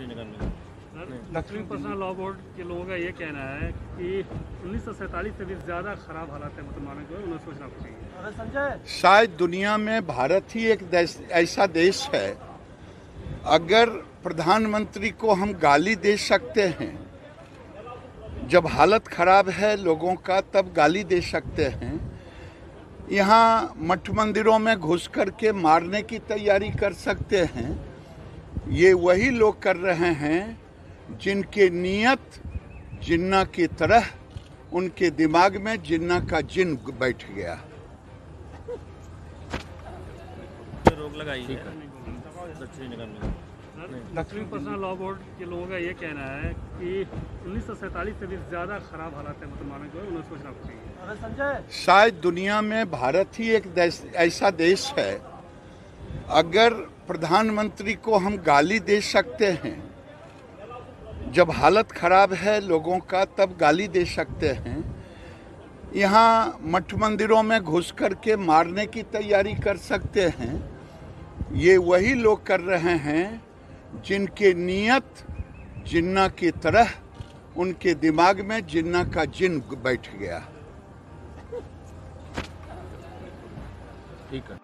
दूसरी निगम में। Lakshmi personal law board के लोगों का ये कहना है कि 1947 से भी ज़्यादा ख़राब हालात है मुसलमानों के, उन्हें सोचना चाहिए। शायद दुनिया में भारत ही एक ऐसा देश है, अगर प्रधानमंत्री को हम गाली दे सकते हैं जब हालत ख़राब है लोगों का, तब गाली दे सकते हैं। यहाँ मठ मंदिरों में घुस कर के मारने की तैयारी कर सकते हैं। ये वही लोग कर रहे हैं जिनके नियत जिन्ना की तरह, उनके दिमाग में जिन्ना का जिन बैठ गया। रोक लगाई है लक्ष्मी पर्सनल लॉ बोर्ड के लोगों का ये कहना है कि 1947 से भी ज़्यादा ख़राब हालात है मुसलमानों के, उन्हें सोचना चाहिए। शायद दुनिया में भारत ही एक ऐसा देश है, अगर प्रधानमंत्री को हम गाली दे सकते हैं जब हालत ख़राब है लोगों का, तब गाली दे सकते हैं। यहाँ मठ मंदिरों में घुस कर के मारने की तैयारी कर सकते हैं। ये वही लोग कर रहे हैं जिनके नियत जिन्ना की तरह, उनके दिमाग में जिन्ना का जिन बैठ गया। ठीक है।